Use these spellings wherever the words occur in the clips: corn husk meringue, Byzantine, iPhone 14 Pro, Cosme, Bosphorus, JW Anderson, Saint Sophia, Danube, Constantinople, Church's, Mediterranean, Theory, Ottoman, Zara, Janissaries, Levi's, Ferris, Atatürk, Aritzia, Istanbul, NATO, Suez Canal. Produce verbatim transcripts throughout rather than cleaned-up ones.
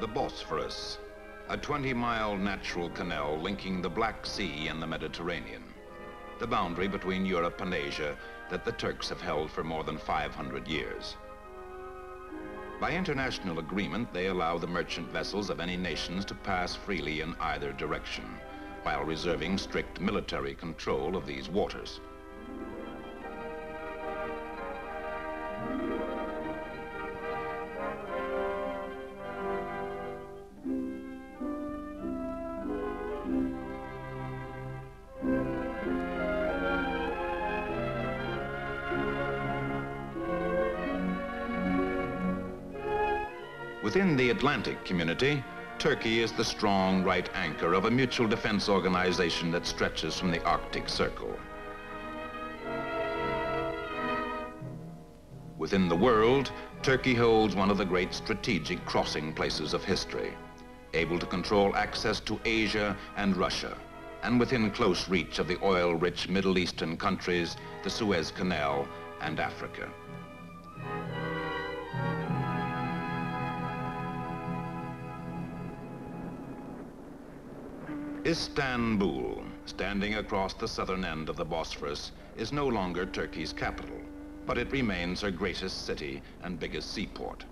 the Bosphorus, a twenty-mile natural canal linking the Black Sea and the Mediterranean, the boundary between Europe and Asia that the Turks have held for more than five hundred years. By international agreement, they allow the merchant vessels of any nations to pass freely in either direction, while reserving strict military control of these waters. Within the Atlantic community, Turkey is the strong right anchor of a mutual defense organization that stretches from the Arctic Circle. Within the world, Turkey holds one of the great strategic crossing places of history, able to control access to Asia and Russia, and within close reach of the oil-rich Middle Eastern countries, the Suez Canal, and Africa. Istanbul, standing across the southern end of the Bosphorus, is no longer Turkey's capital, but it remains her greatest city and biggest seaport.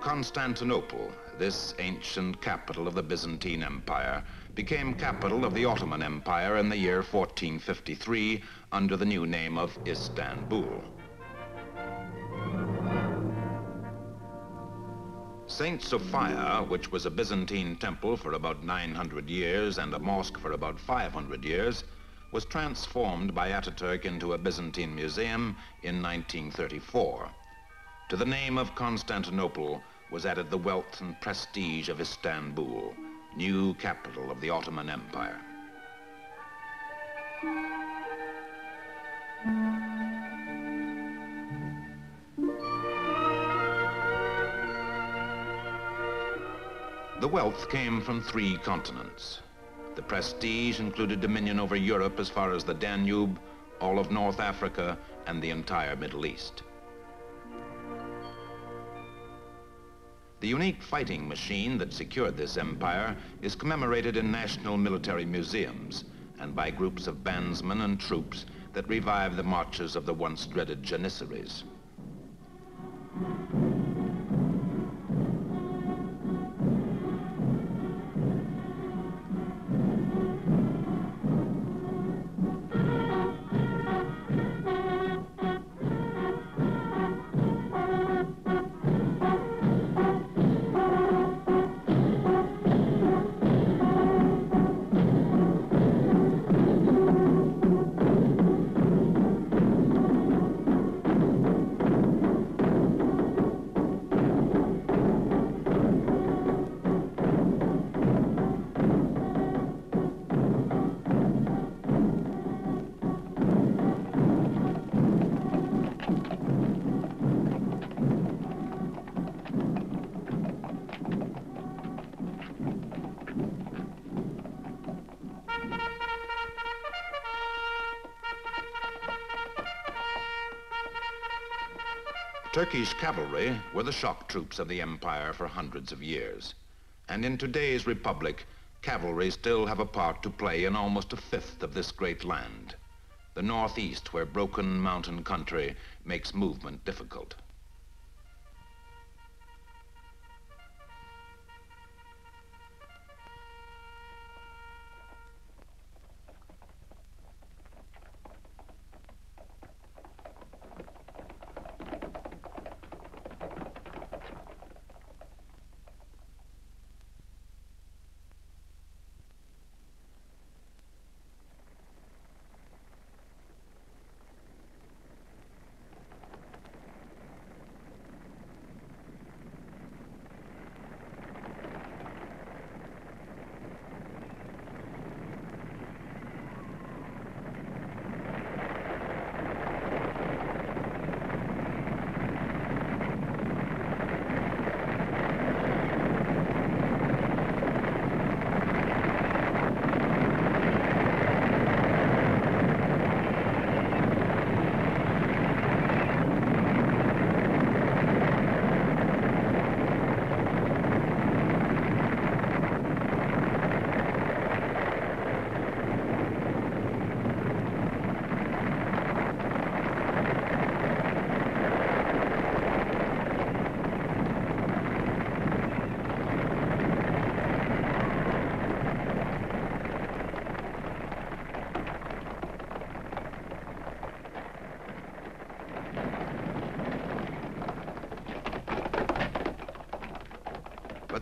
Constantinople, this ancient capital of the Byzantine Empire, became capital of the Ottoman Empire in the year fourteen fifty-three under the new name of Istanbul. Saint Sophia, which was a Byzantine temple for about nine hundred years and a mosque for about five hundred years, was transformed by Atatürk into a Byzantine museum in nineteen thirty-four. To the name of Constantinople was added the wealth and prestige of Istanbul, new capital of the Ottoman Empire. The wealth came from three continents. The prestige included dominion over Europe as far as the Danube, all of North Africa, and the entire Middle East. The unique fighting machine that secured this empire is commemorated in national military museums and by groups of bandsmen and troops that revive the marches of the once dreaded Janissaries. Turkish cavalry were the shock troops of the empire for hundreds of years. And in today's republic, cavalry still have a part to play in almost a fifth of this great land, the northeast, where broken mountain country makes movement difficult.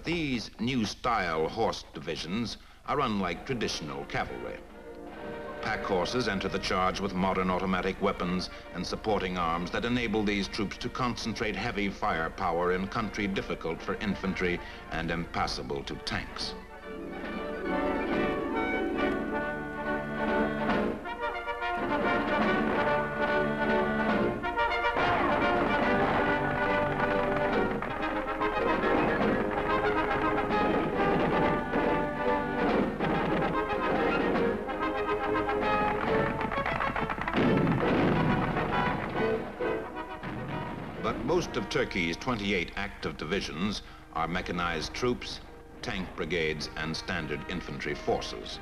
These new-style horse divisions are unlike traditional cavalry. Pack horses enter the charge with modern automatic weapons and supporting arms that enable these troops to concentrate heavy firepower in country difficult for infantry and impassable to tanks. Most of Turkey's twenty-eight active divisions are mechanized troops, tank brigades, and standard infantry forces.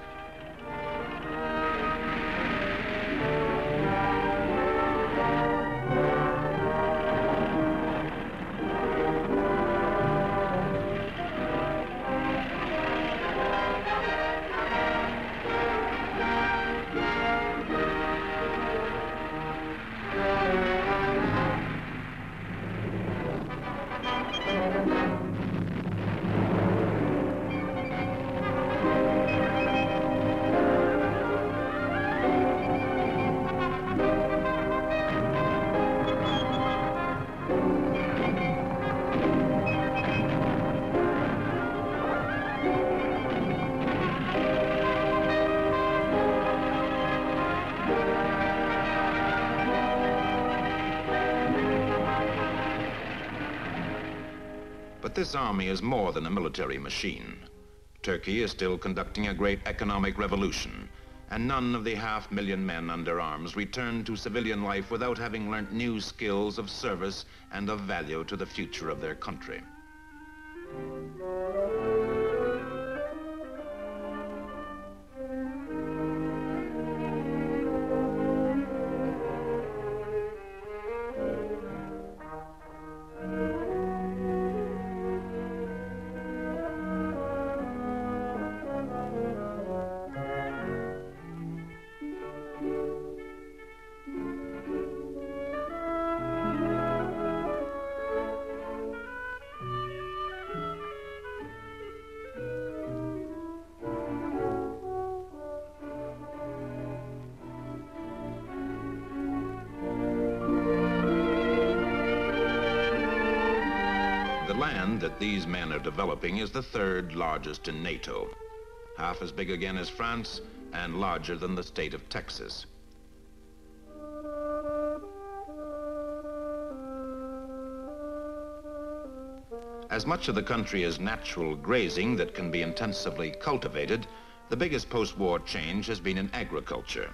But this army is more than a military machine. Turkey is still conducting a great economic revolution, and none of the half million men under arms return to civilian life without having learnt new skills of service and of value to the future of their country. The land that these men are developing is the third largest in NATO, half as big again as France and larger than the state of Texas. As much of the country is natural grazing that can be intensively cultivated, the biggest post-war change has been in agriculture.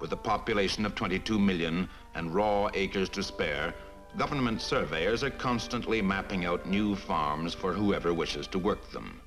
With a population of twenty-two million and raw acres to spare, government surveyors are constantly mapping out new farms for whoever wishes to work them.